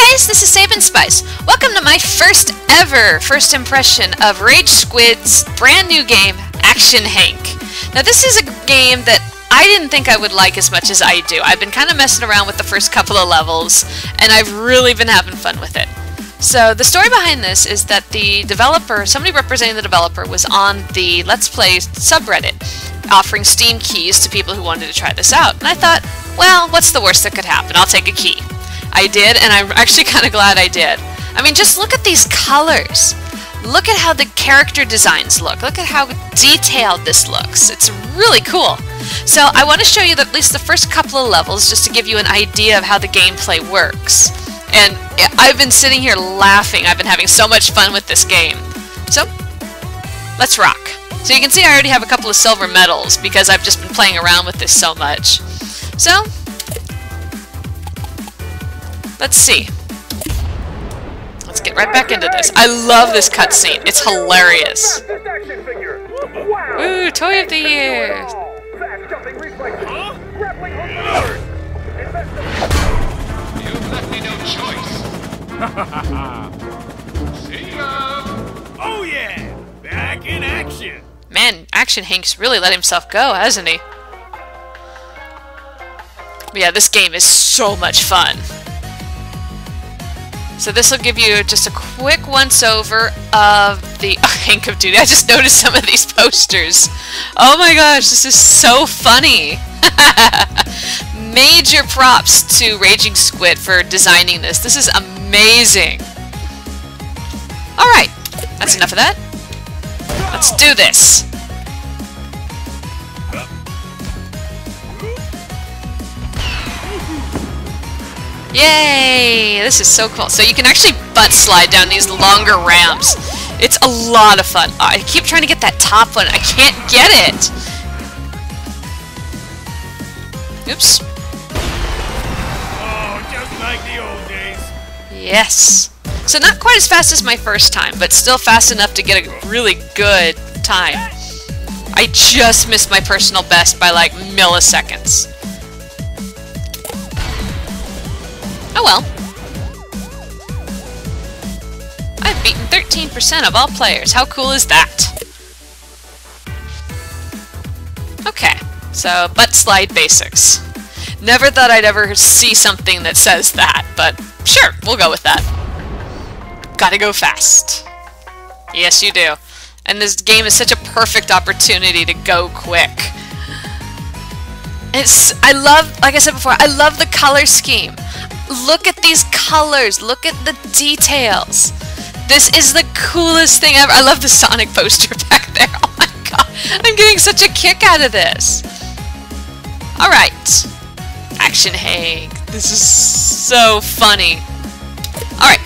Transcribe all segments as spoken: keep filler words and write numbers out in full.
Hey guys, this is Sabyne Spyce. Welcome to my first ever first impression of Raging Squid's brand new game, Action Henk. Now this is a game that I didn't think I would like as much as I do. I've been kind of messing around with the first couple of levels, and I've really been having fun with it. So the story behind this is that the developer, somebody representing the developer, was on the Let's Play subreddit offering Steam keys to people who wanted to try this out. And I thought, well, what's the worst that could happen? I'll take a key. I did, and I'm actually kind of glad I did. I mean, just look at these colors. Look at how the character designs look. Look at how detailed this looks. It's really cool. So I want to show you the, at least the first couple of levels just to give you an idea of how the gameplay works. And I've been sitting here laughing. I've been having so much fun with this game. So, let's rock. So you can see I already have a couple of silver medals because I've just been playing around with this so much. So, let's see. Let's get right back into this. I love this cutscene. It's hilarious. Ooh, toy of the year. You've left me no choice. See ya. Oh yeah, back in action. Man, Action Henk's really let himself go, hasn't he? But yeah, this game is so much fun. So this will give you just a quick once-over of the oh, Hank of Duty. I just noticed some of these posters. Oh my gosh, this is so funny. Major props to Raging Squid for designing this. This is amazing. Alright, that's enough of that. Let's do this. Yay! This is so cool. So you can actually butt slide down these longer ramps. It's a lot of fun. Oh, I keep trying to get that top one. I can't get it! Oops. Oh, just like the old days. Yes. So not quite as fast as my first time, but still fast enough to get a really good time. I just missed my personal best by like milliseconds. Oh well. I've beaten thirteen percent of all players. How cool is that? Okay, so butt slide basics. Never thought I'd ever see something that says that, but sure, we'll go with that. Gotta go fast. Yes, you do. And this game is such a perfect opportunity to go quick. It's, I love, like I said before, I love the color scheme. Look at these colors. Look at the details. This is the coolest thing ever. I love the Sonic poster back there. Oh my god. I'm getting such a kick out of this. Alright. Action Hank. This is so funny. Alright.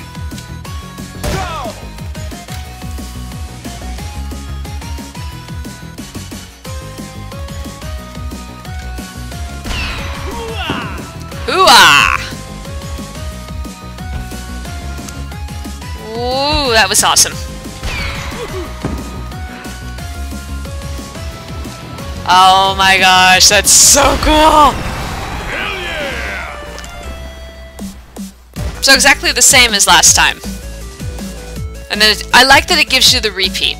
Hoo-ah! Ooh, that was awesome. Oh my gosh, that's so cool! Hell yeah! So exactly the same as last time. And then it, I like that it gives you the repeat.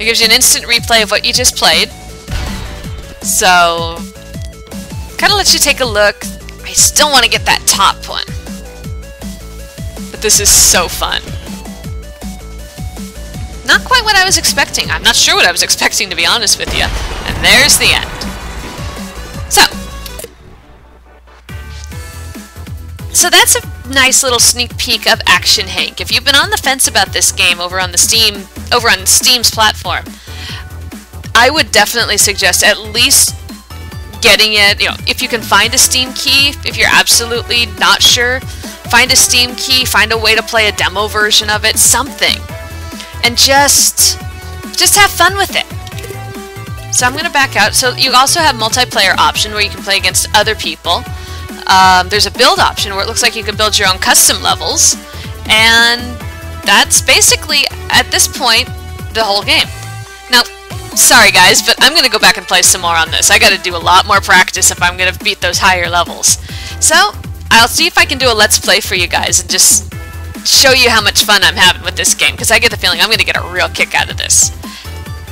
It gives you an instant replay of what you just played. So, kind of lets you take a look. I still want to get that top one. This is so fun. Not quite what I was expecting. I'm not sure what I was expecting, to be honest with you. And there's the end. So. So that's a nice little sneak peek of Action Hank. If you've been on the fence about this game over on the Steam, over on Steam's platform, I would definitely suggest at least getting it, you know, if you can find a Steam key, if you're absolutely not sure, find a Steam key, find a way to play a demo version of it, something. And just, just have fun with it. So I'm going to back out. So you also have multiplayer option where you can play against other people. Um, there's a build option where it looks like you can build your own custom levels. And that's basically, at this point, the whole game. Now, sorry guys, but I'm going to go back and play some more on this. I got to do a lot more practice if I'm going to beat those higher levels. So I'll see if I can do a Let's Play for you guys and just show you how much fun I'm having with this game, because I get the feeling I'm going to get a real kick out of this.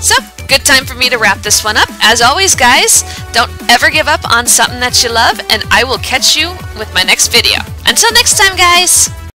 So, good time for me to wrap this one up. As always, guys, don't ever give up on something that you love, and I will catch you with my next video. Until next time, guys!